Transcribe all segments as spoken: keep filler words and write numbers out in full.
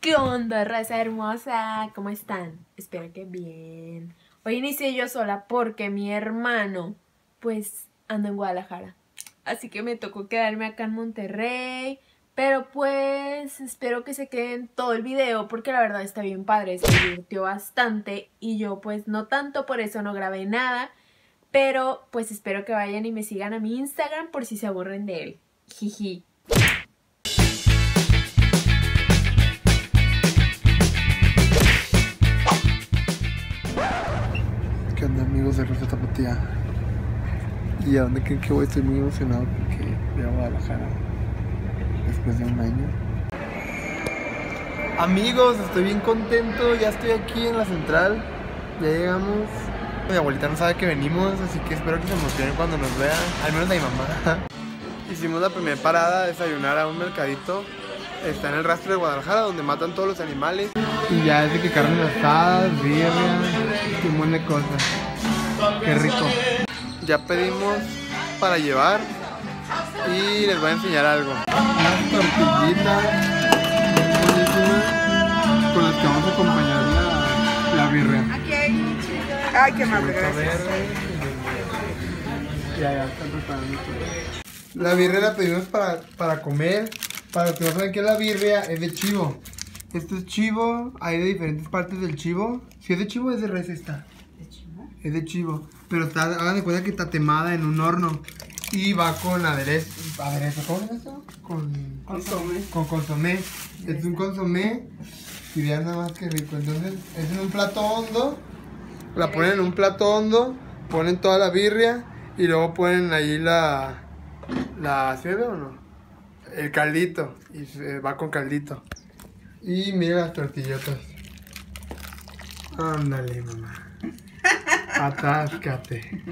¿Qué onda, raza hermosa? ¿Cómo están? Espero que bien. Hoy inicié yo sola porque mi hermano, pues, anda en Guadalajara. Así que me tocó quedarme acá en Monterrey. Pero pues, espero que se queden todo el video porque la verdad está bien padre. Se divirtió bastante y yo pues no tanto, por eso no grabé nada. Pero pues espero que vayan y me sigan a mi Instagram por si se aburren de él. Jiji. ¿Qué onda, amigos de Raza Tapatía? ¿Y a dónde creen que voy? Estoy muy emocionado porque voy a Guadalajara después de un año. Amigos, estoy bien contento. Ya estoy aquí en la central. Ya llegamos. Mi abuelita no sabe que venimos, así que espero que se emocionen cuando nos vean, al menos a mi mamá. Hicimos la primera parada, desayunar a un mercadito. Está en el rastro de Guadalajara, donde matan todos los animales. Y ya es de que carne asada, birria, un montón de cosas. Qué rico. Ya pedimos para llevar y les voy a enseñar algo. Unas tortillitas buenísimas con las que vamos a acompañar la, la birria. Aquí hay... Ay, qué madre, gracias. Ya, ya, están preparando. La birria la pedimos para, para comer. Para que no saben que la birria es de chivo. Esto es chivo, hay de diferentes partes del chivo. Si es de chivo, es de res esta. ¿De chivo? Es de chivo. Pero está, hagan de cuenta que está temada en un horno. Y va con aderezo. ¿Aderezo? ¿Cómo es eso? Con consomé. Con consomé. Es un consomé. Y vean nada más que rico. Entonces, es en un plato hondo. La ponen en un plato hondo, ponen toda la birria y luego ponen ahí la... ¿La sirve o no? El caldito, y va con caldito. Y mira las tortillotas. Ándale, mamá. Atáscate.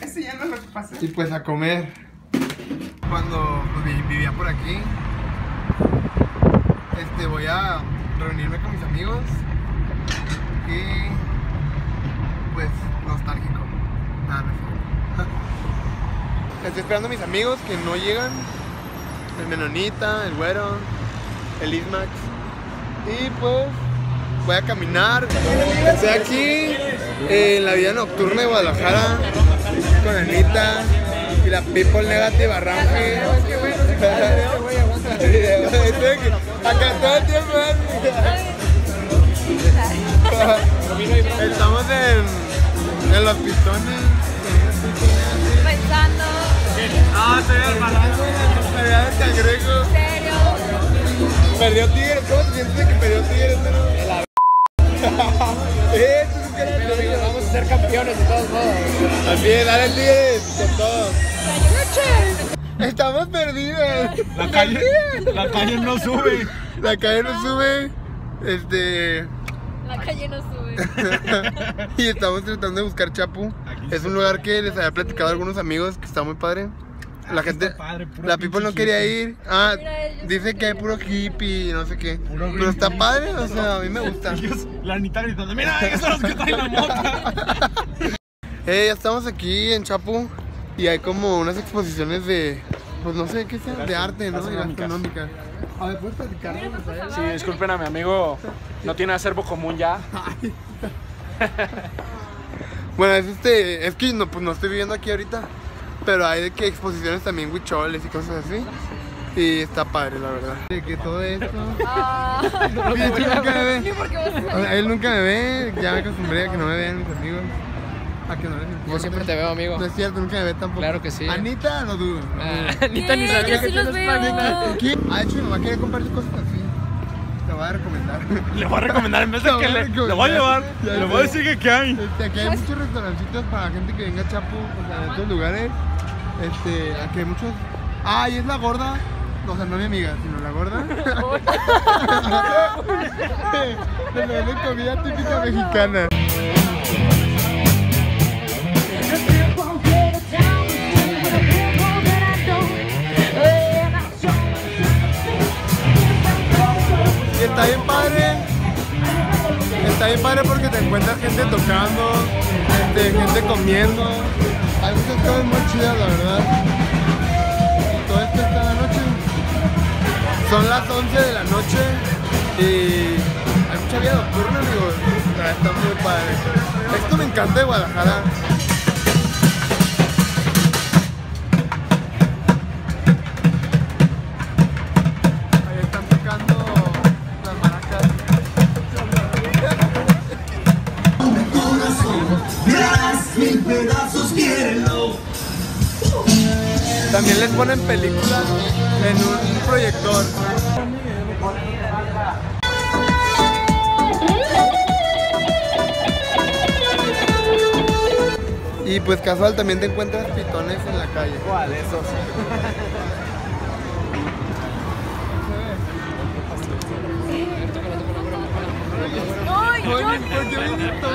Eso ya no es lo que pasa. Y pues a comer. Cuando pues, vivía por aquí, este, voy a reunirme con mis amigos. Y pues nostálgico. Nada mejor. Estoy esperando a mis amigos que no llegan. El Menonita, el Güero, el Ismax. Y pues voy a caminar. Estoy aquí en la vida nocturna de Guadalajara con Anita y la People Negative Arranque. Acá todo el tiempo. Estamos en, en los pistones. Pensando. Ah, se ve el balance. Se ve el cangrejo. ¿En serio? Perdió Tigres. ¿Cómo te sientes que perdió Tigres? La Esto es un cangrejo. Vamos a ser campeones de todos modos. Así es, dale Tigres con todos. Estamos perdidos. La calle, la calle no sube. La calle no sube. Este... La calle no sube. Y estamos tratando de buscar Chapu. Aquí es un lugar que les había platicado a algunos amigos que está muy padre. La aquí gente, padre, la people no quería ir. Ah, mira, dice que hay puro hippie, no sé qué. Puro Pero está padre, o sea, a mí me gusta. Ellos, la Anita gritando, mira, esos son los que traen la mota. Eh, ya estamos aquí en Chapu y hay como unas exposiciones de, pues no sé qué sea, de arte, ¿no? Y gastronómica. A ver, ¿puedes platicar? Sí, disculpen a mi amigo, no tiene acervo común ya. Bueno, es este, es que no, pues no estoy viviendo aquí ahorita, pero hay de que exposiciones también, huicholes y cosas así. Y está padre, la verdad. De que todo esto... Ah, no, de hecho, nunca me ve. O sea, él nunca me ve, ya me acostumbré a que no me vean mis amigos. A que no les importe. Yo siempre te veo, amigo. No es cierto, nunca me ve tampoco. Claro que sí. Anita, no dudo. Ah, Anita ni sabía que tienes pan. ¿Qué? Ah, de hecho, mi mamá quería comprar cosas así. Te voy a recomendar. Le voy a recomendar en vez de que le... Le voy a llevar. Le voy a decir que qué hay. Este, aquí hay muchos restaurancitos para gente que venga a Chapu, o sea, de otros lugares. Este, aquí hay muchos... Ah, y es la gorda. O sea, no mi amiga, sino la gorda. Se me vende comida típica mexicana. Está bien padre, está bien padre porque te encuentras gente tocando, gente, gente comiendo, hay muchas cosas muy chidas, la verdad. Y todo esto está en la noche. Son las once de la noche y hay mucha vida nocturna, amigo. Está muy padre. Esto me encanta de Guadalajara. También les ponen películas en un proyector. Y pues casual también te encuentras pitones en la calle. ¿Cuál? Esos. ¡Ay, yo! Oye, ¿por qué viene todo?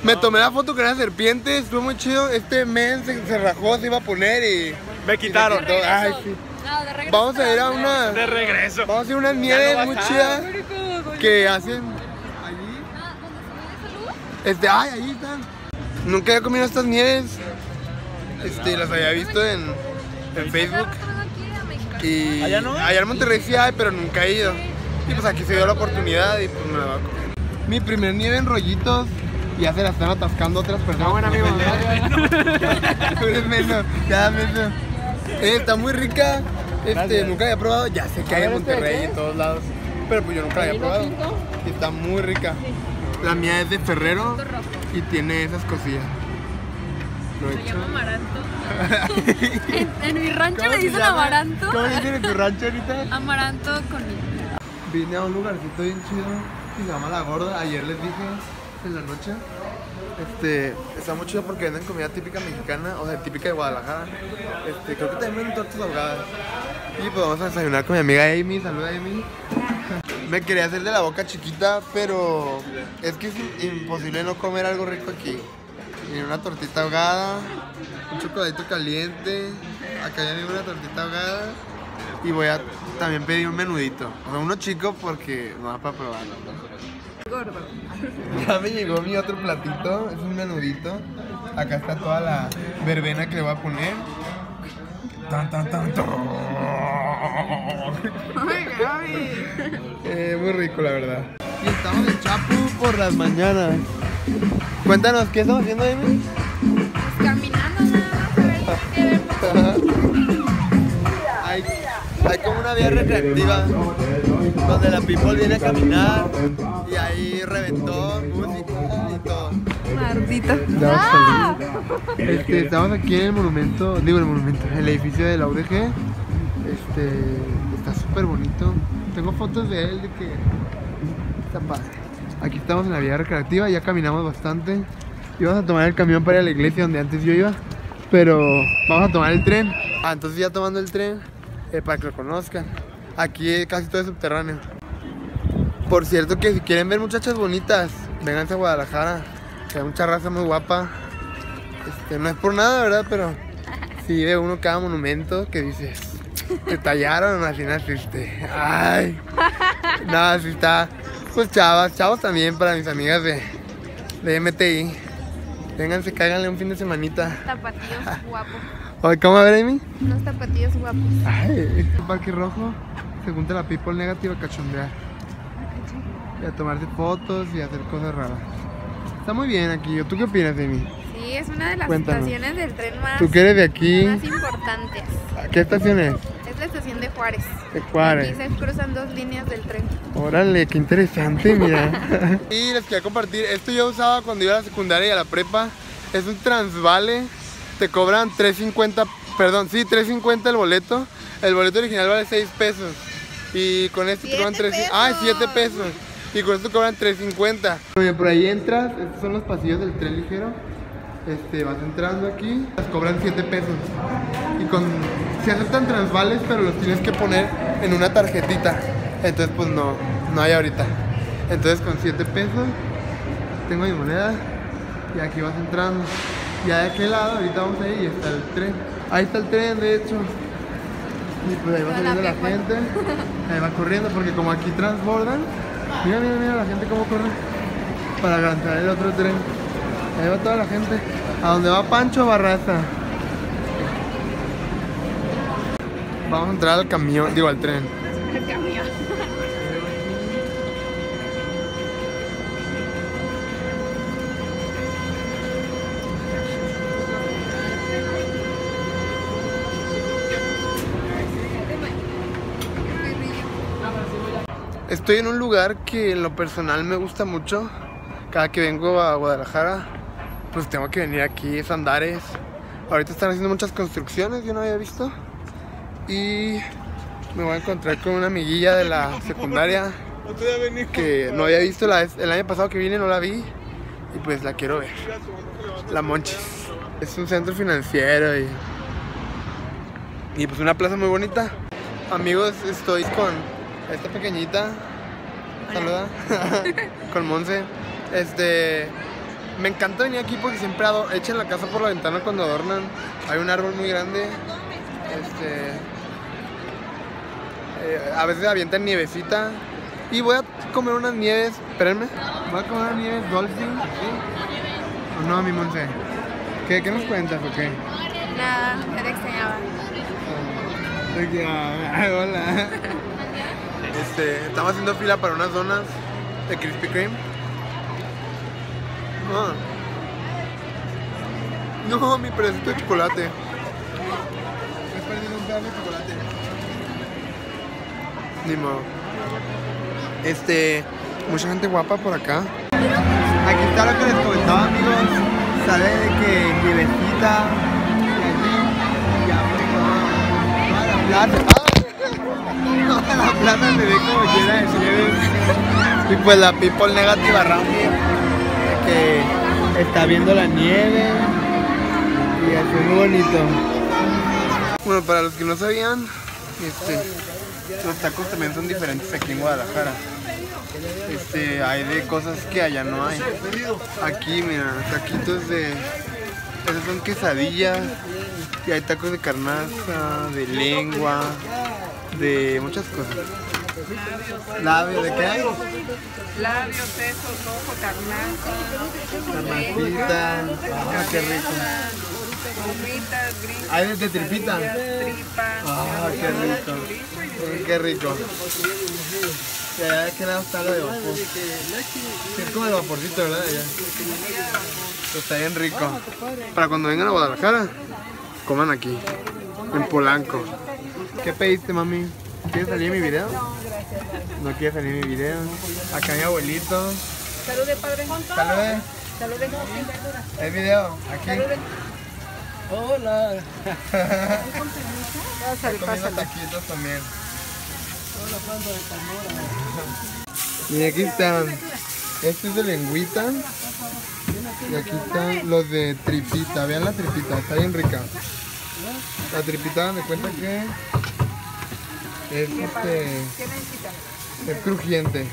Me tomé la foto que era serpiente, estuvo muy chido. Este men se, se rajó, se iba a poner y... Me quitaron. Y ay, sí. No, de regreso. Vamos a ir a una... De regreso. Vamos a ir a unas nieves no muy chidas que hacen... Allí. Ah, ¿dónde se ve esa luz? Este, ay, ahí están. Nunca había comido estas nieves. Este, las había visto en, en Facebook. Y allá no. Allá en Monterrey sí hay, pero nunca he ido. Y pues aquí se dio la oportunidad y pues me la voy a comer. Mi primer nieve en rollitos. Y ya se la están atascando otras personas. No, bueno, amigo. Ya, eh, está muy rica. Este, Gracias. Nunca la había probado. Ya sé que hay en Monterrey y en todos lados. Pero pues yo nunca la había probado. Y está muy rica. La mía es de Ferrero y tiene esas cosillas. Lo he hecho. Se llama amaranto. en, en mi rancho le dicen amaranto. ¿Cómo le dicen en tu rancho ahorita? Amaranto con mi. Vine a un lugarcito bien chido que se llama La Gorda. Ayer les dije. En la noche, este, está muy chido porque venden comida típica mexicana, o sea, típica de Guadalajara. Este, creo que también venden tortas ahogadas. Y pues vamos a desayunar con mi amiga Amy. Saluda, Amy. Me quería hacer de la boca chiquita, pero es que es imposible no comer algo rico aquí. Miren, una tortita ahogada, un chocoladito caliente. Acá ya viene una tortita ahogada. Y voy a también pedir un menudito. O sea, uno chico porque no va para probarlo, ¿no? Gordo. Ya me llegó mi otro platito, es un menudito. Acá está toda la verbena que le voy a poner. Tan, tan, tan, tan. eh, Muy rico, la verdad. Y estamos en Chapu por las mañanas. Cuéntanos, ¿qué estamos haciendo, Amy? Pues caminando nada más. Hay, hay como una vía recreativa donde la people viene a caminar y ahí reventó música y todo. Mardita. ¡Ah! Este, estamos aquí en el monumento, digo el monumento, en el edificio de la U D G. Este, está súper bonito. Tengo fotos de él de que está padre. Aquí estamos en la vía recreativa, ya caminamos bastante. Íbamos a tomar el camión para ir a la iglesia donde antes yo iba, pero vamos a tomar el tren. Ah, entonces ya tomando el tren, eh, para que lo conozcan. Aquí casi todo es subterráneo. Por cierto que si quieren ver muchachas bonitas, vénganse a Guadalajara. Hay mucha raza muy guapa. Este, no es por nada, ¿verdad? Pero si ve uno cada monumento que dices, te tallaron, así naciste. Ay. Nada, no, así está. Pues chavas, chavos también para mis amigas de, de M T I. Vénganse, cáiganle un fin de semanita. Tapatíos guapos. ¿Cómo va a ver, Amy? Unos tapatíos guapos. Ay, este parque rojo. Se junta la people negativa a cachondear y a tomarse fotos y a hacer cosas raras. Está muy bien aquí. ¿Tú qué opinas de mí? Sí, es una de las Cuéntanos. estaciones del tren más, ¿Tú que eres de aquí? más importantes. ¿Qué estación es? Es la estación de Juárez. De Juárez. Aquí se cruzan dos líneas del tren. Órale, qué interesante, mira. Y les quería compartir, esto yo usaba cuando iba a la secundaria y a la prepa. Es un transvale, te cobran tres cincuenta, perdón, sí, tres cincuenta el boleto. El boleto original vale seis pesos. Y con esto cobran tres pesos. Ah, siete pesos. Y con esto cobran tres cincuenta. Oye, por ahí entras, estos son los pasillos del tren ligero. Este, vas entrando aquí, las cobran siete pesos. Y con se aceptan transvales, pero los tienes que poner en una tarjetita. Entonces pues no, no hay ahorita. Entonces con siete pesos tengo mi moneda y aquí vas entrando. Ya de aquel lado ahorita vamos ahí y está el tren. Ahí está el tren, de hecho. Y pues ahí va saliendo la gente, ahí va corriendo porque como aquí transbordan, mira, mira, mira la gente cómo corre para alcanzar el otro tren. Ahí va toda la gente, a donde va Pancho Barraza. Vamos a entrar al camión, digo al tren. El camión. Estoy en un lugar que en lo personal me gusta mucho. Cada que vengo a Guadalajara, pues tengo que venir aquí, es Andares. Ahorita están haciendo muchas construcciones, yo no había visto. Y me voy a encontrar con una amiguilla de la secundaria que no había visto la, el año pasado que vine, no la vi. Y pues la quiero ver. La Monchis. Es un centro financiero y, y pues una plaza muy bonita. Amigos, estoy con esta pequeñita. Saluda. Con Monse. Este... Me encanta venir aquí porque siempre echan la casa por la ventana cuando adornan. Hay un árbol muy grande. Este, eh, a veces avientan nievecita. Y voy a comer unas nieves. Espérenme. Voy a comer unas nieves Dolfi. ¿Sí? ¿O no, mi Monse? ¿Qué, ¿Qué nos cuentas o qué? Nada, ya te extrañaba. Ay, hola. Este, estamos haciendo fila para unas donas de Krispy Kreme. Ah. No, mi pedacito de chocolate. Me he perdido un pedazo de chocolate. Ni modo. Este, mucha gente guapa por acá. Aquí está lo que les comentaba, amigos. Sale de que mi vecita y aquí y abre toda la plata. Toda la plata me ve como llena de nieve. Y pues la people negativa rápido. Está viendo la nieve y es muy bonito. Bueno, para los que no sabían, este, los tacos también son diferentes aquí en Guadalajara. Este, hay de cosas que allá no hay. Aquí, mira, taquitos de... Esas son quesadillas. Y hay tacos de carnaza, de lengua, de muchas cosas. Labios, ¿de qué hay? Labios, sesos, ojo, carnaza, carnacita, ah, qué rico. Gomitas, gritos. ¿Hay de tripita? Tripa. Ah, qué rico. Qué rico. ¿Qué lado está lo de vapor? Es como el vaporcito, ¿verdad? Pues está bien rico. Para cuando vengan a Guadalajara, coman aquí, en Polanco. ¿Qué pediste, mami? ¿Quieres salir en mi video? No, gracias. No quieres salir en mi video. Acá mi abuelito. Salude, padre. Salude. Salude con verduras. El video, aquí. Salude. Hola. Estoy comiendo taquitos también. Hola, Pando de Tamora. Mira, aquí están. Este es de lengüita. Y aquí están los de tripita. Vean la tripita, está bien rica. La tripita, me cuenta que... Es, este, es crujiente.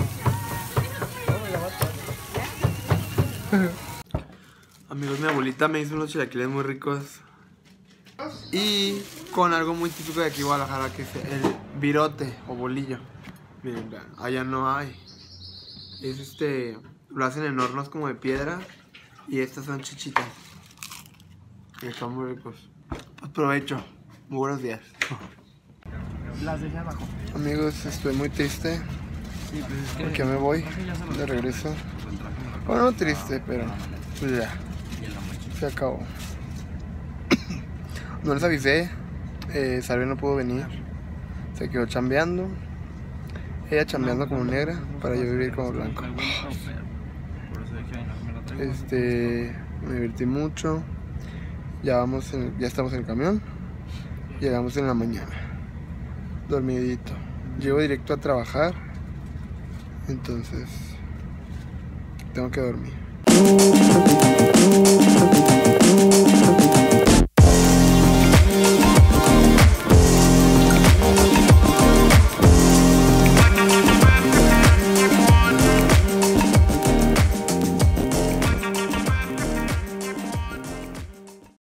Amigos, mi abuelita me hizo unos chilaquiles muy ricos. Y con algo muy típico de aquí Guadalajara, que es el virote o bolillo. Miren, allá no hay. Es este, lo hacen en hornos como de piedra. Y estas son chichitas. Están muy ricos. Aprovecho. Muy buenos días. Las dejé abajo. Amigos, estoy muy triste porque me voy de regreso. Bueno, no triste, pero pues ya se acabó. No les avisé, eh, Sarvia no pudo venir. Se quedó chambeando. Ella chambeando como negra para yo vivir como blanco. Este, me divertí mucho. Ya vamos, en, ya estamos en el camión. Llegamos en la mañana. Dormidito, llego directo a trabajar, entonces tengo que dormir.